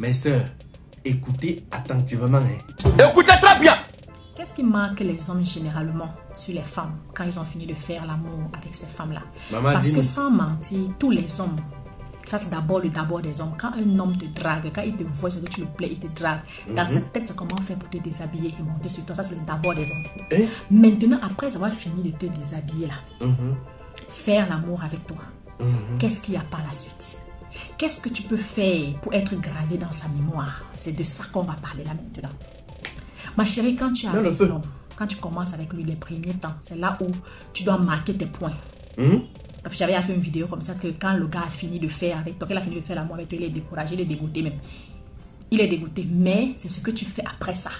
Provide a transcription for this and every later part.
Mes soeurs, écoutez attentivement. Écoutez très bien. Qu'est-ce qui marque les hommes généralement sur les femmes quand ils ont fini de faire l'amour avec ces femmes-là? Parce que sans mentir, tous les hommes, ça c'est d'abord le d'abord des hommes. Quand un homme te drague, quand il te voit, c'est que tu le plais, il te drague. Dans sa tête, c'est comment faire pour te déshabiller et monter sur toi. Ça c'est le d'abord des hommes. Et maintenant, après avoir fini de te déshabiller, là, faire l'amour avec toi, qu'est-ce qu'il y a par la suite? Qu'est-ce que tu peux faire pour être gravé dans sa mémoire? C'est de ça qu'on va parler là maintenant. Ma chérie, quand tu arrives, quand tu commences avec lui les premiers temps, c'est là où tu dois marquer tes points. J'avais fait une vidéo comme ça que quand le gars a fini de faire avec toi, qu'il a fini de faire l'amour avec toi, il est découragé, il est dégoûté même. Il est dégoûté, mais c'est ce que tu fais après ça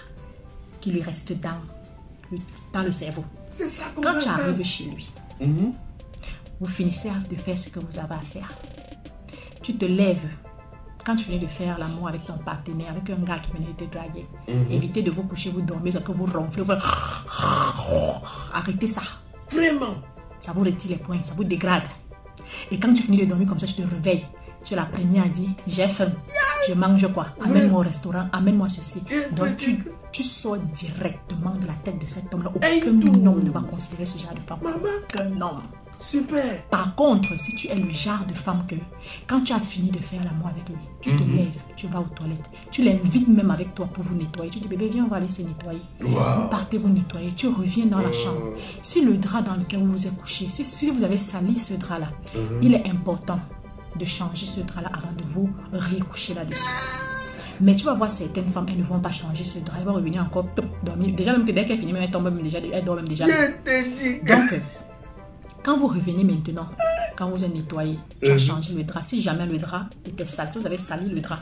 qui lui reste dans le cerveau. Ça, quand tu arrives chez lui, vous finissez de faire ce que vous avez à faire. Tu te lèves. Quand tu venais de faire l'amour avec ton partenaire, avec un gars qui venait te draguer, évitez de vous coucher, vous dormez, que vous ronflez, vous... Arrêtez ça. Vraiment. Ça vous retire les points, ça vous dégrade. Et quand tu finis de dormir comme ça, tu te réveilles. Tu es la première à dire, j'ai faim, je mange quoi? Amène-moi au restaurant, amène-moi ceci. Donc tu sors directement de la tête de cet homme-là. Aucun homme ne va considérer ce genre de femme. Aucun homme. Super. Par contre, si tu es le genre de femme que quand tu as fini de faire l'amour avec lui, tu te lèves, tu vas aux toilettes, tu l'invites même avec toi pour vous nettoyer. Tu dis bébé, viens, on va aller se nettoyer. Vous partez vous nettoyer, tu reviens dans la chambre. Si le drap dans lequel vous vous êtes couché, si vous avez sali ce drap-là, il est important de changer ce drap-là avant de vous recoucher là-dessus. Mais tu vas voir certaines femmes, elles ne vont pas changer ce drap, elles vont revenir encore dormir. Déjà même que dès qu'elles finissent, elles tombent même déjà, elles dorment déjà. Donc quand vous revenez maintenant, quand vous êtes nettoyé, tu as changé le drap. Si jamais le drap était sale, si vous avez sali le drap,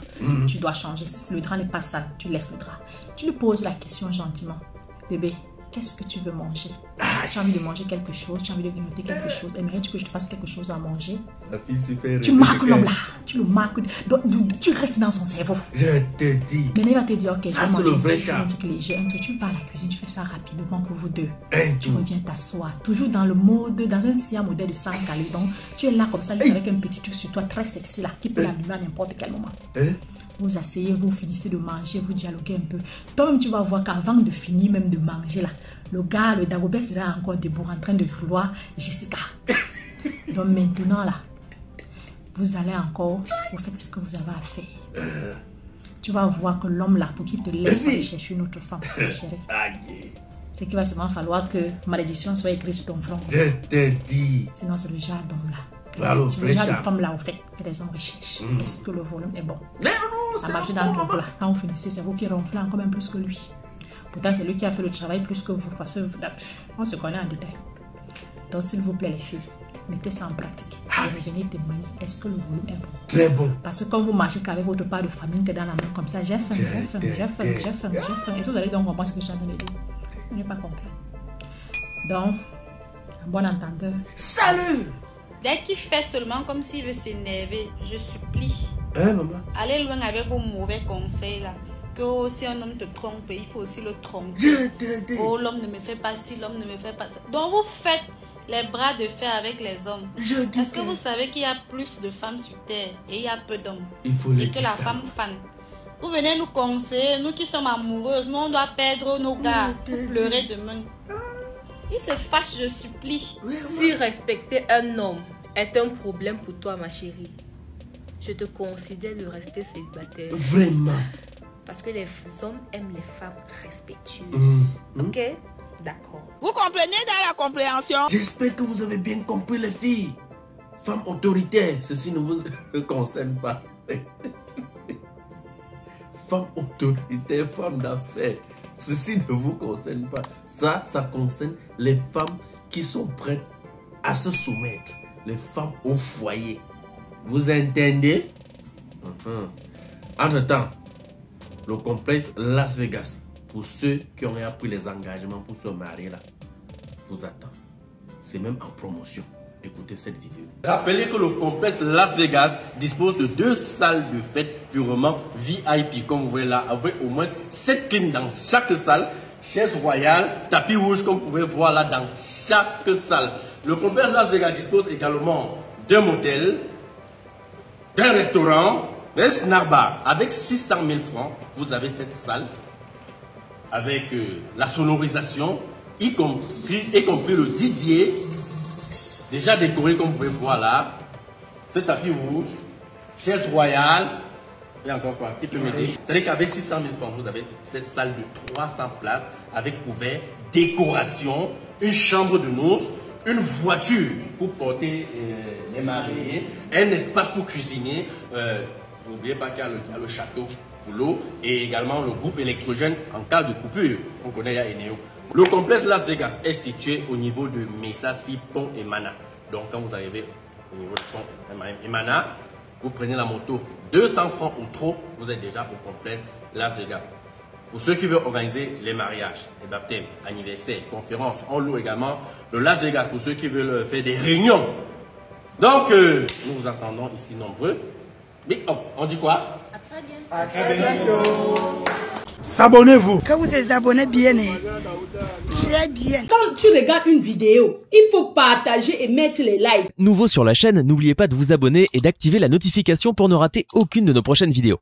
tu dois changer. Si le drap n'est pas sale, tu laisses le drap. Tu lui poses la question gentiment. Bébé, qu'est-ce que tu veux manger? Tu as envie de manger quelque chose? Tu as envie de grignoter quelque chose? Aimerais-tu que je te fasse quelque chose à manger? Tu marques l'homme là. Tu le marques. Tu restes dans son cerveau. Je te dis. Maintenant, il va te dire, ok, je vais manger un truc léger. Tu vas à la cuisine, tu fais ça rapidement pour vous deux. Tu reviens t'asseoir. Toujours dans le mode, dans un sien modèle de 5 calibres. Tu es là comme ça, juste avec un petit truc sur toi, très sexy là, qui peut l'allumer à n'importe quel moment. Vous asseyez, vous finissez de manger, vous dialoguez un peu. Toi-même, tu vas voir qu'avant de finir même de manger là, le gars, le Dagobert sera encore debout en train de vouloir Jessica. Donc maintenant là, vous allez encore, vous faites ce que vous avez à faire. Tu vas voir que l'homme là, pour qu'il te laisse aller chercher une autre femme, chérie, c'est qu'il va seulement falloir que malédiction soit écrite sur ton front. Je te dis. Sinon c'est le genre d'homme là. C'est le genre de femme là, en fait, que les hommes recherchent. Est-ce que le volume est bon? La marche dans le groupe là, quand vous finissez, c'est vous qui ronflez encore même plus que lui. Pourtant, c'est lui qui a fait le travail plus que vous. Parce qu'on se connaît en détail. Donc, s'il vous plaît, les filles, mettez ça en pratique. Et revenez témoigner. Est-ce que le volume est bon? Très bon. Parce que quand vous marchez qu'avec votre part de famille, t'es dans la main comme ça, j'ai faim, j'ai faim, j'ai faim, j'ai faim, j'ai faim. Et vous allez donc comprendre ce que je suis en train de dire. Vous n'avez pas compris. Donc, un bon entendeur. Salut! Dès qu'il fait seulement comme s'il veut s'énerver, je supplie. Maman. Allez loin avec vos mauvais conseils là. Que si un homme te trompe, il faut aussi le tromper. Oh, l'homme ne me fait pas ci, l'homme ne me fait pas ça. Donc vous faites les bras de fer avec les hommes. Est-ce que vous savez qu'il y a plus de femmes sur terre et il y a peu d'hommes? Il faut le dire. Et que la femme fan. Vous venez nous conseiller, nous qui sommes amoureuses, nous on doit perdre nos gars pour pleurer demain. Il se fâche, je supplie. Si respecter un homme est un problème pour toi, ma chérie, je te considère de rester célibataire. Vraiment. Parce que les hommes aiment les femmes respectueuses. Ok? D'accord. Vous comprenez dans la compréhension? J'espère que vous avez bien compris, les filles. Femmes autoritaires, ceci ne vous concerne pas. Femmes autoritaires, femmes d'affaires, ceci ne vous concerne pas. Ça, ça concerne les femmes qui sont prêtes à se soumettre. Les femmes au foyer. Vous entendez? Entre-temps, le complexe Las Vegas, pour ceux qui ont pris les engagements pour se marier là, vous attend. C'est même en promotion. Écoutez cette vidéo. Rappelez que le complexe Las Vegas dispose de 2 salles de fête purement VIP. Comme vous voyez là, avec au moins 7 clims dans chaque salle. Chaise royale, tapis rouge comme vous pouvez voir là dans chaque salle. Le complexe Las Vegas dispose également d'un motel, d'un restaurant, Un snack bar avec 600 000 francs, vous avez cette salle avec la sonorisation, y compris le Didier, déjà décoré comme vous pouvez voir là. Ce tapis rouge, chaise royale, et encore quoi, qui peut m'aider? C'est-à-dire qu'avec 600 000 francs, vous avez cette salle de 300 places avec couvert, décoration, une chambre de noces, une voiture pour porter les mariés, un espace pour cuisiner. N'oubliez pas qu'il y a le château pour l'eau et également le groupe électrogène en cas de coupure. On connaît ya Eneo. Le complexe Las Vegas est situé au niveau de Messassi, Pont et Mana. Donc quand vous arrivez au niveau de Pont et Mana, vous prenez la moto 200 francs ou trop, vous êtes déjà au complexe Las Vegas. Pour ceux qui veulent organiser les mariages, les baptêmes, anniversaires, conférences, on loue également le Las Vegas pour ceux qui veulent faire des réunions. Donc, nous vous attendons ici nombreux. Big up, on dit quoi? À très bientôt. À très bientôt. S'abonnez-vous. Quand vous êtes abonné bien, très bien. Quand tu regardes une vidéo, il faut partager et mettre les likes. Nouveau sur la chaîne, n'oubliez pas de vous abonner et d'activer la notification pour ne rater aucune de nos prochaines vidéos.